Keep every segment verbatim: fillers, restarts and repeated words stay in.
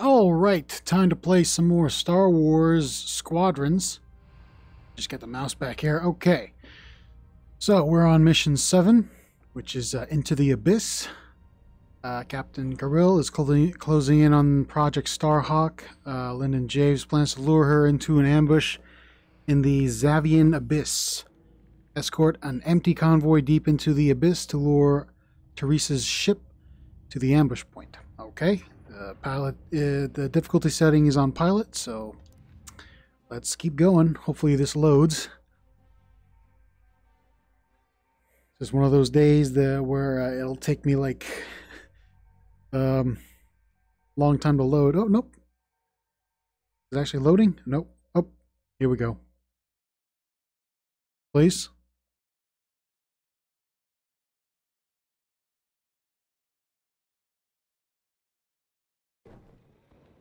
All right, time to play some more Star Wars Squadrons. Just get the mouse back here. Okay. So we're on mission seven, which is uh, Into the Abyss. Uh, Captain Carroll is cl closing in on Project Starhawk. Uh, Lindon Javes plans to lure her into an ambush in the Zavian Abyss. Escort an empty convoy deep into the abyss to lure Teresa's ship to the ambush point. Okay. Uh, pilot, uh, the difficulty setting is on pilot, so let's keep going. Hopefully this loads. This is one of those days that where uh, it'll take me like um, long time to load. Oh, nope. Is it actually loading? Nope. Oh, here we go. Please.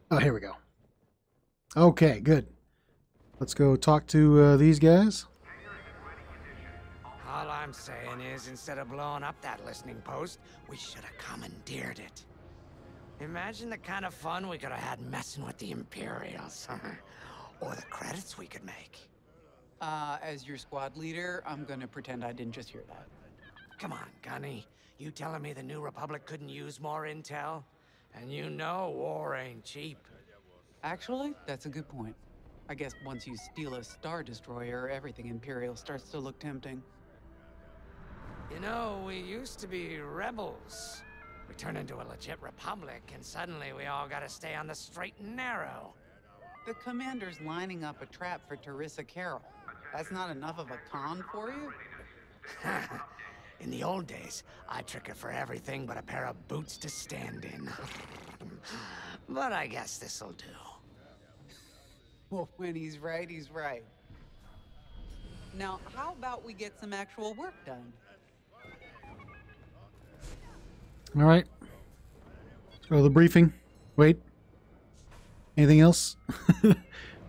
Oh, here we go. Okay, good. Let's go talk to uh, these guys. All I'm saying is, instead of blowing up that listening post, we should have commandeered it. Imagine the kind of fun we could have had messing with the Imperials. Or the credits we could make. Uh, as your squad leader, I'm gonna pretend I didn't just hear that. Come on, Gunny. You telling me the New Republic couldn't use more intel? And you know war ain't cheap. Actually, that's a good point. I guess once you steal a Star Destroyer, everything Imperial starts to look tempting. You know, we used to be rebels. We turned into a legit republic, and suddenly we all gotta stay on the straight and narrow. The commander's lining up a trap for Teresa Carroll. That's not enough of a con for you? In the old days, I'd trick her for everything but a pair of boots to stand in. But I guess this'll do. Well, when he's right, he's right. Now, how about we get some actual work done? All right. Let's go to the briefing. Wait. Anything else?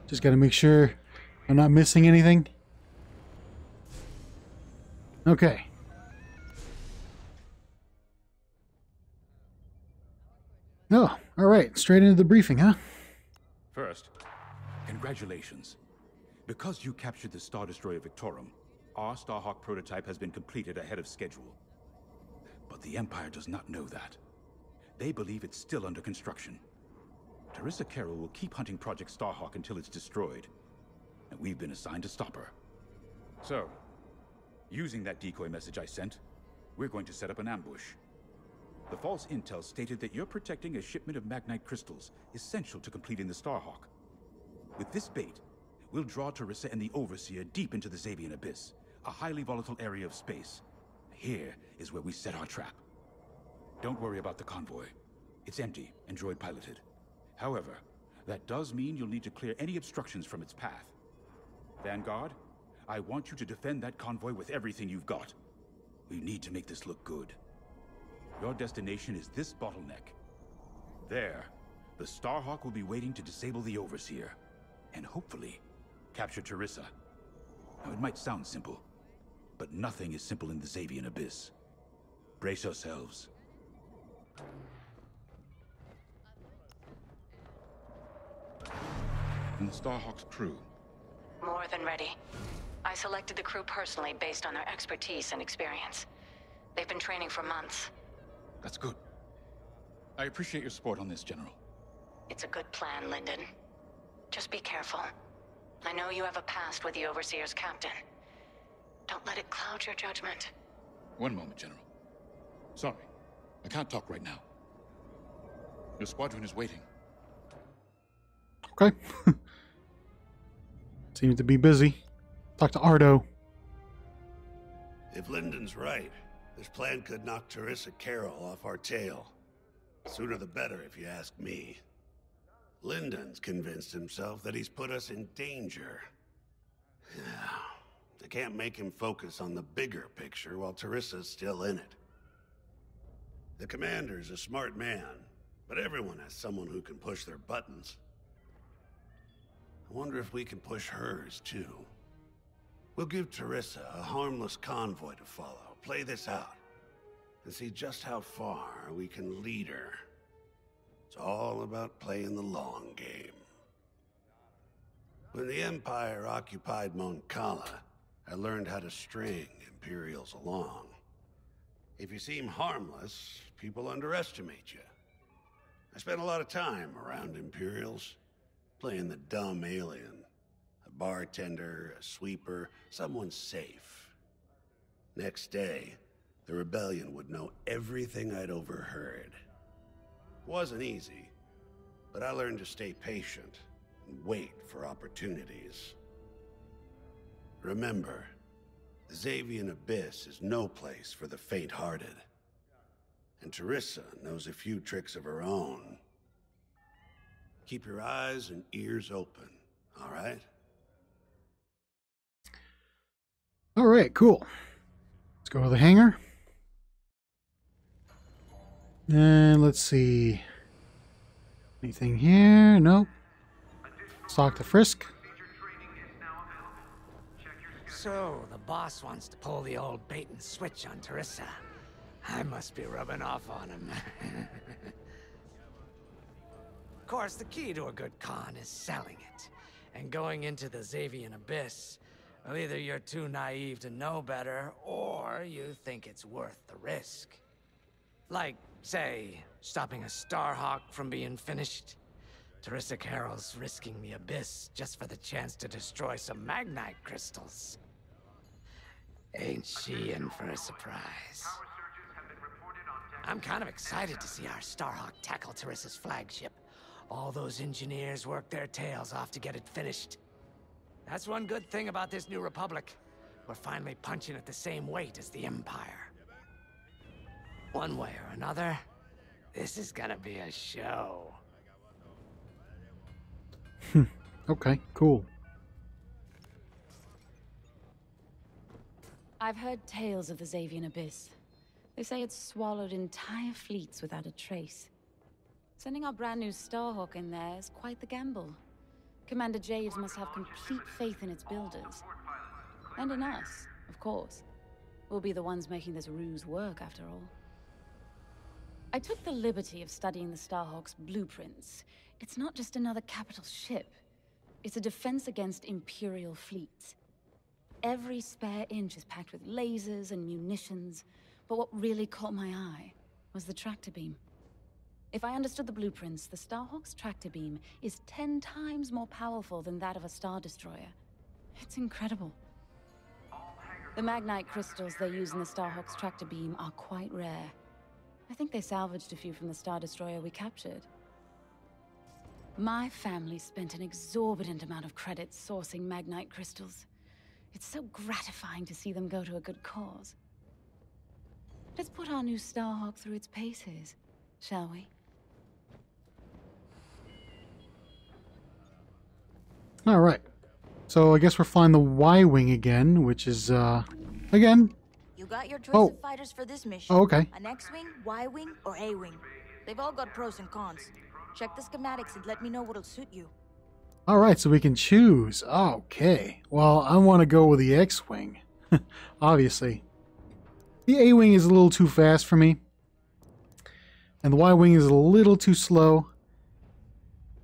Just gotta make sure I'm not missing anything. Okay. Oh, all right. Straight into the briefing, huh? First, congratulations. Because you captured the Star Destroyer Victorum, our Starhawk prototype has been completed ahead of schedule. But the Empire does not know that. They believe it's still under construction. Teresa Carroll will keep hunting Project Starhawk until it's destroyed. And we've been assigned to stop her. So, using that decoy message I sent, we're going to set up an ambush. The false intel stated that you're protecting a shipment of magnite crystals, essential to completing the Starhawk. With this bait, we'll draw Teresa and the Overseer deep into the Zavian Abyss, a highly volatile area of space. Here is where we set our trap. Don't worry about the convoy. It's empty and droid-piloted. However, that does mean you'll need to clear any obstructions from its path. Vanguard, I want you to defend that convoy with everything you've got. We need to make this look good. Your destination is this bottleneck. There, the Starhawk will be waiting to disable the Overseer, and hopefully, capture Teresa. Now, it might sound simple, but nothing is simple in the Zavian Abyss. Brace yourselves. And the Starhawk's crew? More than ready. I selected the crew personally based on their expertise and experience. They've been training for months. That's good. I appreciate your support on this, General. It's a good plan, Lindon. Just be careful. I know you have a past with the Overseer's captain. Don't let it cloud your judgment. One moment, General. Sorry, I can't talk right now. Your squadron is waiting. Okay. Seems to be busy. Talk to Ardo. If Lindon's right, this plan could knock Teresa Carroll off our tail. Sooner the better, if you ask me. Lindon's convinced himself that he's put us in danger. They can't make him focus on the bigger picture while Teresa's still in it. The commander's a smart man, but everyone has someone who can push their buttons. I wonder if we can push hers, too. We'll give Teresa a harmless convoy to follow. Play this out, and see just how far we can lead her. It's all about playing the long game. When the Empire occupied Mon Cala, I learned how to string Imperials along. If you seem harmless, people underestimate you. I spent a lot of time around Imperials, playing the dumb alien. A bartender, a sweeper, someone safe. Next day, the rebellion would know everything I'd overheard. It wasn't easy, but I learned to stay patient and wait for opportunities. Remember, the Zavian Abyss is no place for the faint-hearted. And Teresa knows a few tricks of her own. Keep your eyes and ears open, all right? All right, cool. Let's go to the hangar. And let's see. Anything here? Nope. Let's talk to Frisk. So, the boss wants to pull the old bait and switch on Teresa. I must be rubbing off on him. Of course, the key to a good con is selling it. And going into the Zavian Abyss, well, either you're too naive to know better, or you think it's worth the risk. Like, say, stopping a Starhawk from being finished. Teresa Carroll's risking the Abyss just for the chance to destroy some magnite crystals. Ain't she in for a surprise? I'm kind of excited to see our Starhawk tackle Teresa's flagship. All those engineers worked their tails off to get it finished. That's one good thing about this new republic. We're finally punching at the same weight as the Empire. One way or another, this is gonna be a show. Okay, cool. I've heard tales of the Zavian Abyss. They say it's swallowed entire fleets without a trace. Sending our brand new Starhawk in there is quite the gamble. Commander Javes must have complete faith in its builders. And in us, of course. We'll be the ones making this ruse work, after all. I took the liberty of studying the Starhawk's blueprints. It's not just another capital ship. It's a defense against Imperial fleets. Every spare inch is packed with lasers and munitions. But what really caught my eye was the tractor beam. If I understood the blueprints, the Starhawk's tractor beam is ten times more powerful than that of a Star Destroyer. It's incredible. The magnite crystals they use in the Starhawk's tractor beam are quite rare. I think they salvaged a few from the Star Destroyer we captured. My family spent an exorbitant amount of credits sourcing magnite crystals. It's so gratifying to see them go to a good cause. Let's put our new Starhawk through its paces, shall we? All right. So I guess we're flying the Y-Wing again, which is, uh, again. You got your choice oh. of fighters for this mission. Oh, okay. An X-Wing, Y-Wing, or A-Wing. They've all got pros and cons. Check the schematics and let me know what'll suit you. All right, so we can choose. Okay. Well, I want to go with the X-Wing, obviously. The A-Wing is a little too fast for me. And the Y-Wing is a little too slow.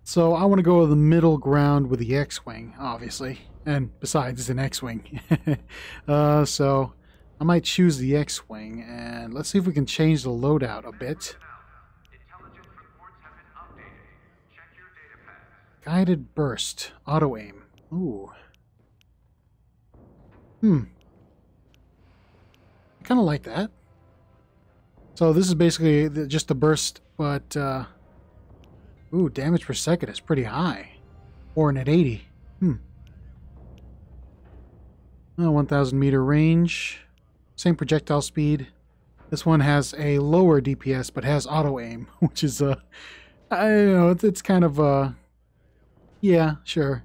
So I want to go to the middle ground with the X-Wing, obviously. And besides, it's an X-Wing. uh, so I might choose the X-Wing. And let's see if we can change the loadout a bit. Guided Burst. Auto-Aim. Ooh. Hmm. Kind of like that. So this is basically the, just the burst, but uh, ooh, damage per second is pretty high. Or in at eighty. Hmm. Oh, one thousand meter range. Same projectile speed. This one has a lower D P S, but has auto aim, which is uh, I don't know. It's, it's kind of uh, yeah, sure.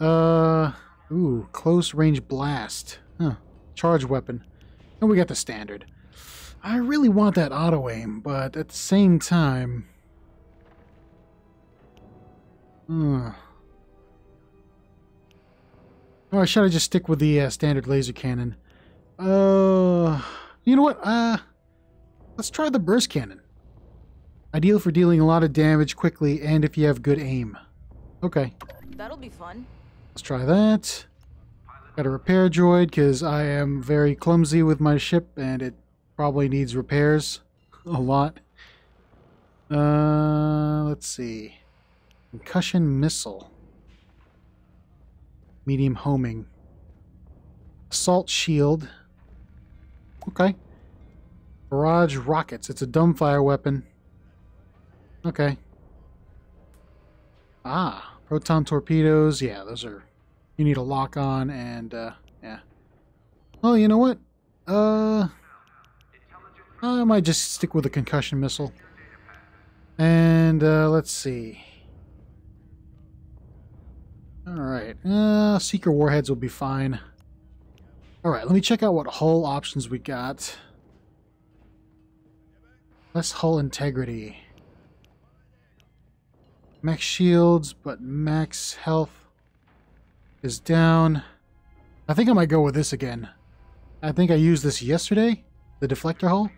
Uh, ooh, close range blast. Huh. Charge weapon. And we got the standard. I really want that auto-aim, but at the same time... Uh, or should I just stick with the uh, standard laser cannon? Uh, you know what? Uh, let's try the burst cannon. Ideal for dealing a lot of damage quickly and if you have good aim. Okay. That'll be fun. Let's try that. Got a repair droid because I am very clumsy with my ship and it probably needs repairs a lot. Uh, let's see. Concussion missile. Medium homing. Assault shield. Okay. Barrage rockets. It's a dumbfire weapon. Okay. Ah. Proton torpedoes. Yeah, those are... You need a lock on and, uh, yeah. Oh, you know what? Uh... I might just stick with a concussion missile. And, uh, let's see. Alright. Uh, Seeker Warheads will be fine. Alright, let me check out what hull options we got. Less hull integrity. Max shields, but max health is down. I think I might go with this again. I think I used this yesterday. The deflector hull.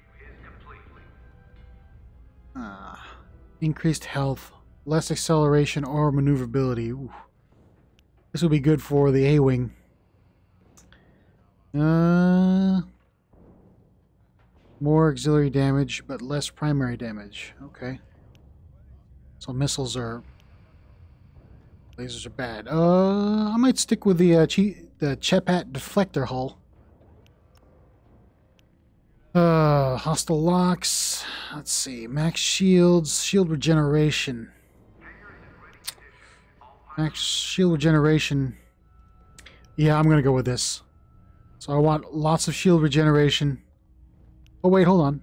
Uh, increased health. Less acceleration or maneuverability. Ooh. This will be good for the A-Wing. Uh, more auxiliary damage, but less primary damage. Okay. So missiles are... Lasers are bad. Uh, I might stick with the, uh, che the Chepat deflector hull. Uh, hostile locks. Let's see. Max shields. Shield regeneration. Max shield regeneration. Yeah, I'm going to go with this. So I want lots of shield regeneration. Oh, wait, hold on.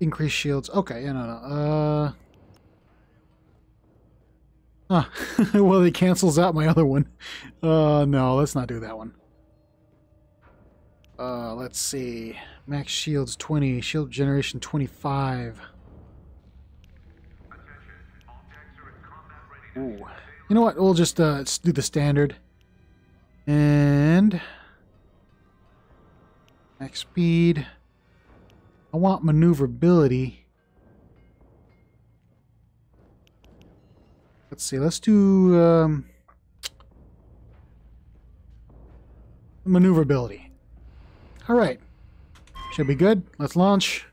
Increase shields. Okay, yeah, no, no. Uh, huh. Well, it cancels out my other one. Uh, no, let's not do that one. Uh, let's see. Max shields twenty. Shield generation twenty-five. Ooh. You know what? We'll just uh, let's do the standard. And... Max speed. I want maneuverability. Let's see. Let's do... Um, maneuverability. Alright. Should be good. Let's launch.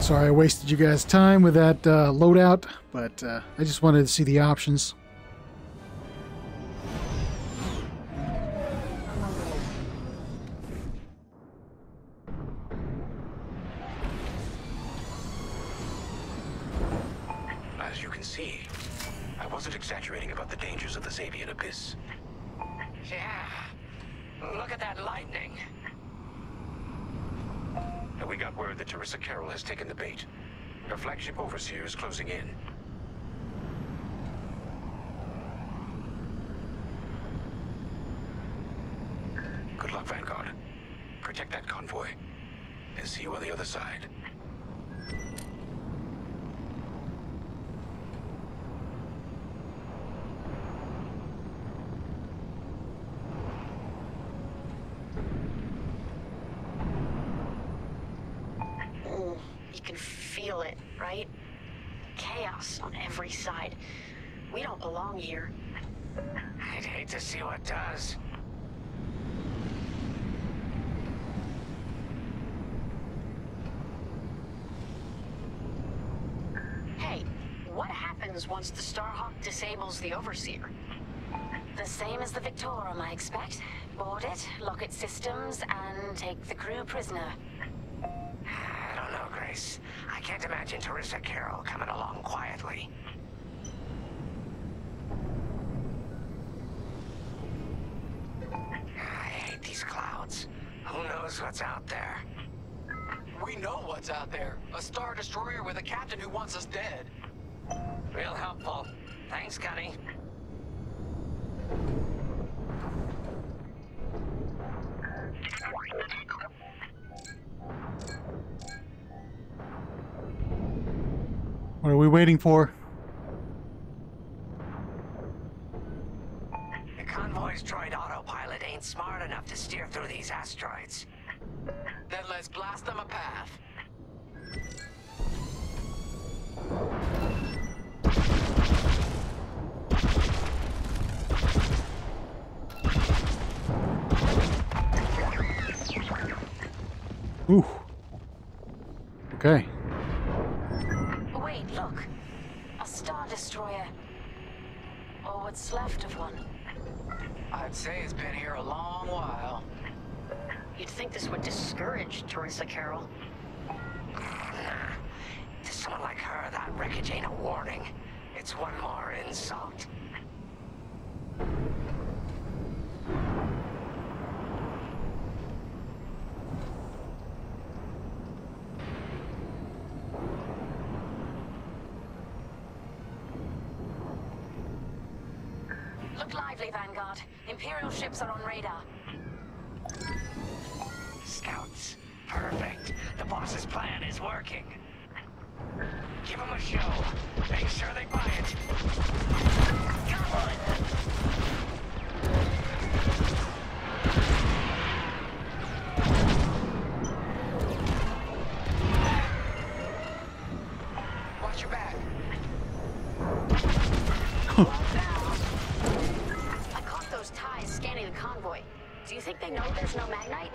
Sorry I wasted you guys' time with that uh, loadout, but uh, I just wanted to see the options. As you can see, I wasn't exaggerating about the dangers of the Zavian Abyss. Yeah, look at that lightning. And we got word that Teresa Carroll has taken the bait. Her flagship Overseer is closing in. Good luck, Vanguard. Protect that convoy. And see you on the other side. Right? Chaos on every side. We don't belong here. I'd hate to see what does. Hey, what happens once the Starhawk disables the Overseer? The same as the Victorum, I expect. Board it, lock its systems, and take the crew prisoner. I can't imagine Teresa Carroll coming along quietly. I hate these clouds. Who knows what's out there? We know what's out there. A Star Destroyer with a captain who wants us dead. Real helpful. Thanks, Connie. What are we waiting for? The convoy's droid autopilot through these asteroids. Then let's blast them a path. Ooh. Okay. Wait, look. A Star Destroyer. Or what's left of one. I'd say it's been here a long while. You'd think this would discourage Teresa Carroll. To someone like her, that wreckage ain't a warning. It's one more insult. Vanguard. Imperial ships are on radar. Scouts. Perfect. The boss's plan is working. Give them a show. Make sure they buy it. Come on. Watch your back. Do you think they know there's no magnite?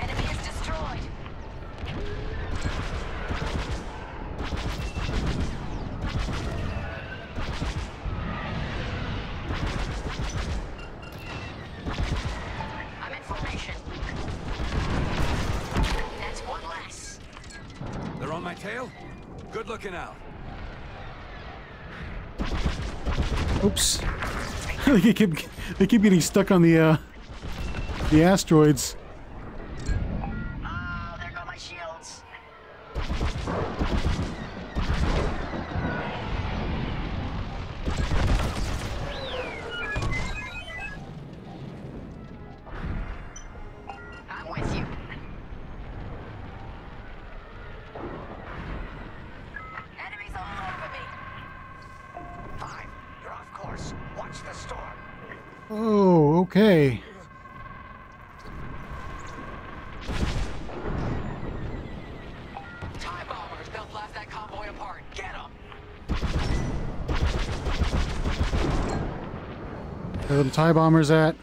Enemy is destroyed. I'm in formation. That's one less. They're on my tail? Good looking out. Oops. they, keep, they keep getting stuck on the, uh, the asteroids. Oh, there go my shields. I'm with you. Enemies all over me. Watch the storm. Oh, okay. TIE bombers, they'll blast that convoy apart. Get them. Where are the TIE bombers at?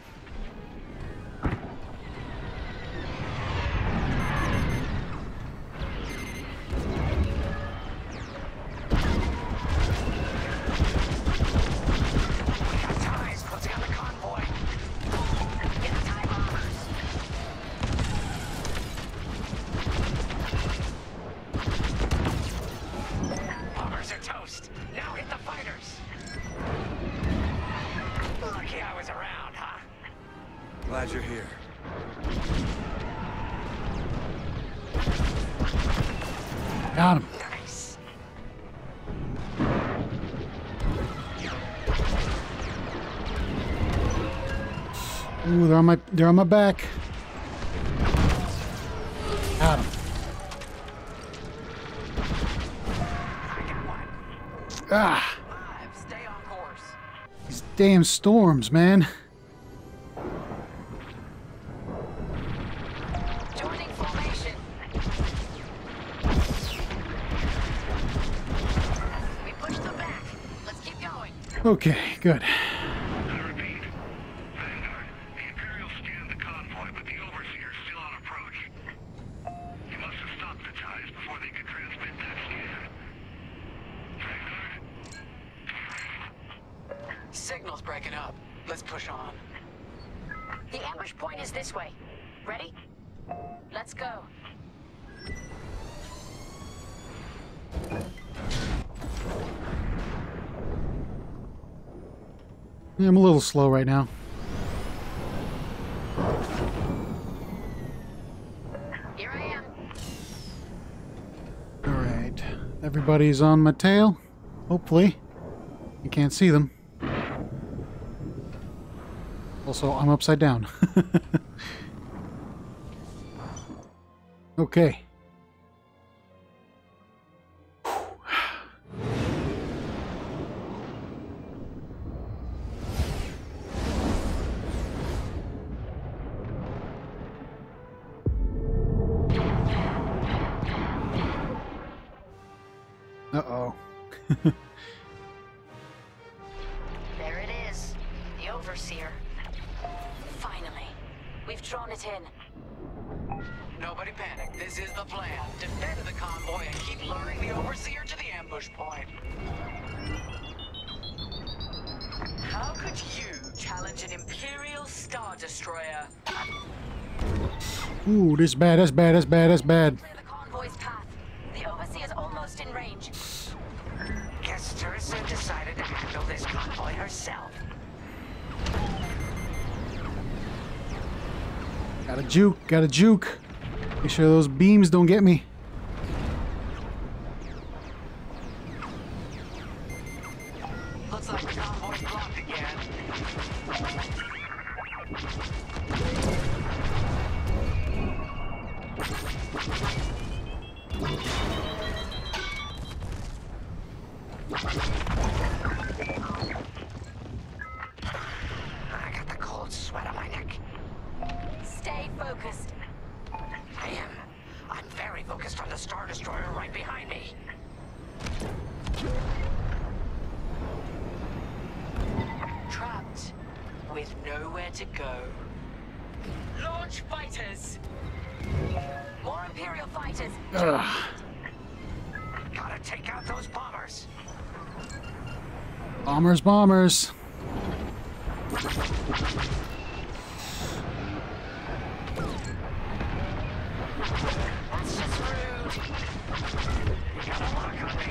Glad you're here. Got him. Nice. Ooh, they're on my they're on my back. Got him. I got one. Ah. Five, stay on course. These damn storms, man. Okay, good. I repeat, Vanguard, the Imperials scanned the convoy, but the Overseer is still on approach. He must have stopped the ties before they could transmit that scan. Vanguard? Signal's breaking up. Let's push on. The ambush point is this way. Ready? Let's go. Yeah, I'm a little slow right now. Here I am. All right, everybody's on my tail. Hopefully, you can't see them. Also, I'm upside down. Okay. Overseer. Finally. We've drawn it in. Nobody panic. This is the plan. Defend the convoy and keep luring the Overseer to the ambush point. How could you challenge an Imperial Star Destroyer? Ooh, this is bad, that's bad, that's bad, that's bad. Clear the convoy's path. The Overseer's almost in range. Guess Teresa decided to handle this convoy herself. Gotta juke, gotta juke. Make sure those beams don't get me. Looks like the convoy's blocked again. I got the cold sweat on my neck. Stay focused. I am. I'm very focused on the Star Destroyer right behind me. Trapped with nowhere to go. Launch fighters! More Imperial fighters! Ugh. Gotta take out those bombers! Bombers, bombers! That's just rude! You got a lock on me!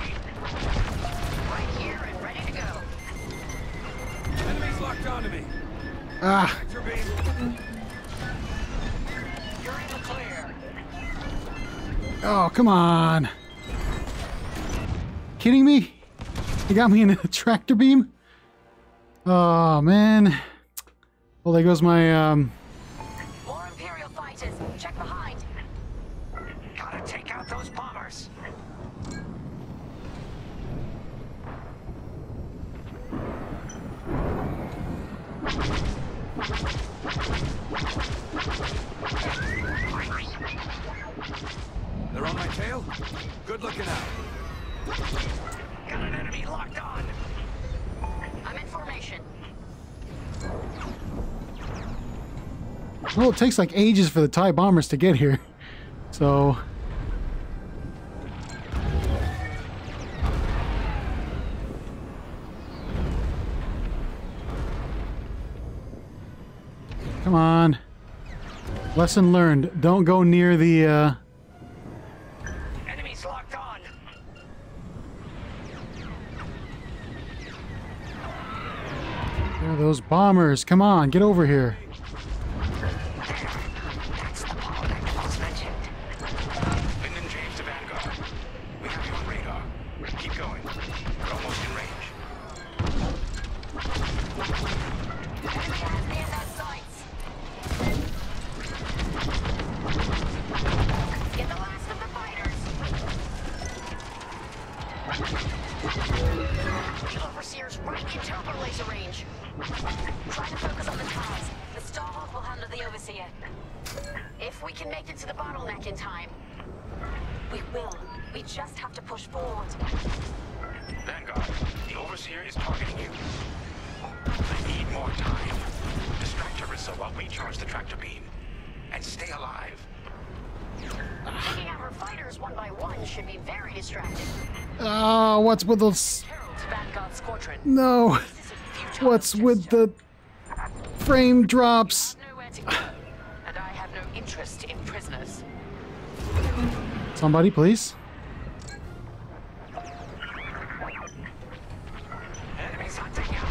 Right here and ready to go! Enemies locked onto me! Ah! You're in the clear! Oh, come on! Kidding me? They got me in a tractor beam? Oh man. Well, there goes my um more Imperial fighters. Check behind. Gotta take out those bombers. They're on my tail? Good looking out. Got an enemy locked on. I'm in formation. Well, it takes like ages for the TIE bombers to get here. So come on. Lesson learned. Don't go near the uh those bombers. Come on, get over here. That's the power that was mentioned. Lindon Javes to Vanguard. We have you on radar. Keep going. We're almost in range. The enemy has me in their sights. Get the last of the fighters. The Overseer's right in turbo laser range. Try to focus on the TIEs. The Starhawk will handle the Overseer. If we can make it to the bottleneck in time, we will. We just have to push forward. Vanguard, the Overseer is targeting you. I need more time. Distract Teresa while we charge the tractor beam. And stay alive. Taking out her fighters one by one should be very distracting. Oh, uh, what's with those... Herald's Vanguard squadron. No. What's with the frame drops? And I have no interest in prisoners. Somebody, please. Enemies hunting you.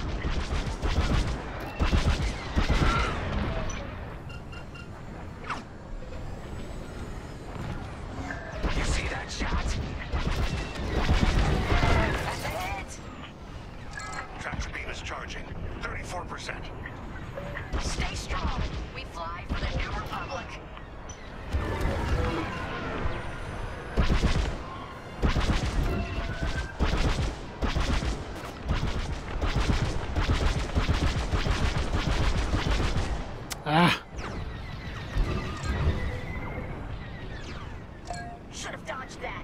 You see that shot? Charging. thirty-four percent. Stay strong. We fly for the New Republic. Ah. Should have dodged that.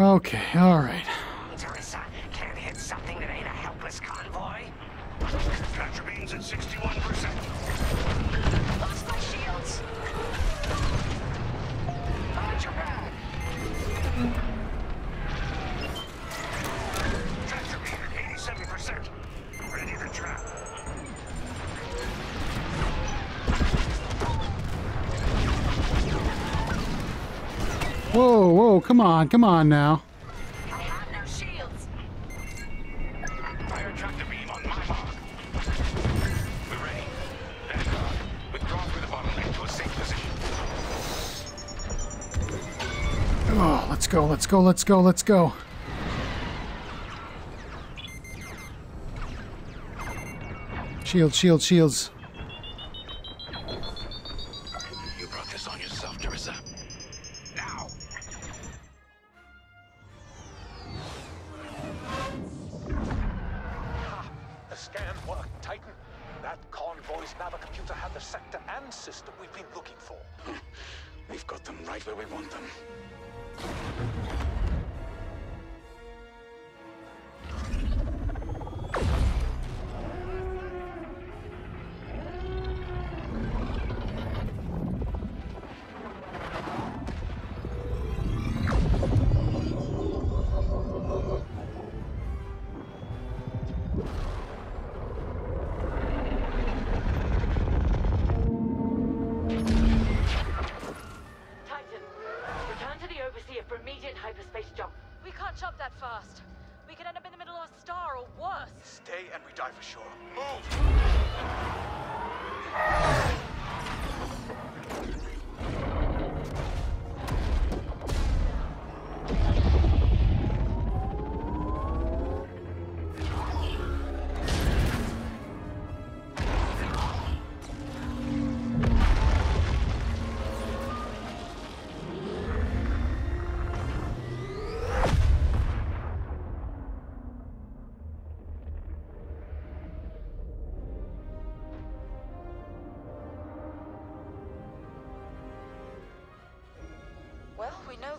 Okay, all right. Teresa can't hit something that ain't a helpless convoy. Contrabeams at sixty-one percent. Lost my shields. Hold your bag. Contrabeam at eighty-seven percent. Ready to trap. Whoa, whoa, come on, come on now. Go, let's go, let's go, let's go. Shield, shield, shields. You brought this on yourself, Teresa. Now. Ha, the scan worked, Titan. That convoy's navicomputer had the sector and system we've been looking for. We've got them right where we want them.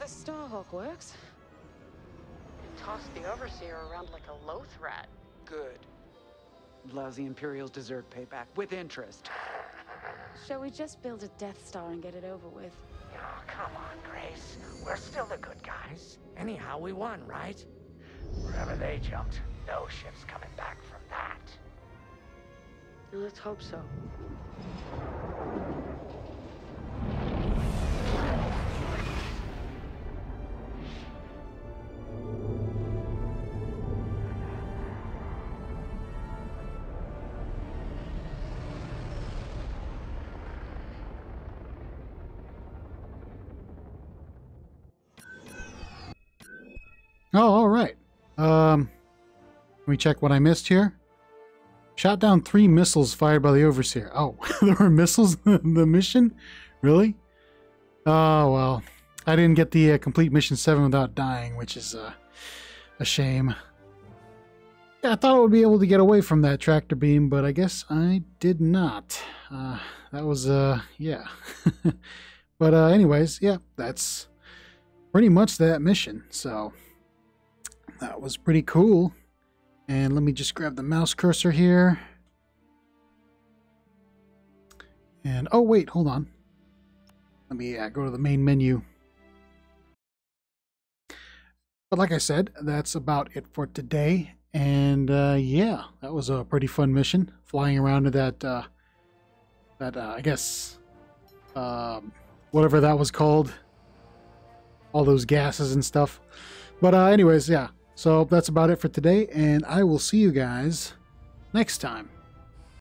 Starhawk works. Tossed the Overseer around like a loath rat. Good. Lousy Imperials deserve payback with interest. Shall we just build a Death Star and get it over with? Oh, come on, Grace. We're still the good guys. Anyhow, we won, right? Wherever they jumped, no ship's coming back from that. Let's hope so. Oh, all right. Um, let me check what I missed here. Shot down three missiles fired by the Overseer. Oh, there were missiles in the mission? Really? Oh, well. I didn't get the uh, complete Mission seven without dying, which is uh, a shame. Yeah, I thought I would be able to get away from that tractor beam, but I guess I did not. Uh, that was, uh, yeah. But uh, anyways, yeah, that's pretty much that mission, so... That was pretty cool. And let me just grab the mouse cursor here. And oh wait, hold on. Let me uh, go to the main menu. But like I said, that's about it for today. And uh, yeah, that was a pretty fun mission. Flying around to that, uh, that uh, I guess, uh, whatever that was called. All those gases and stuff. But uh, anyways, yeah. So that's about it for today, and I will see you guys next time.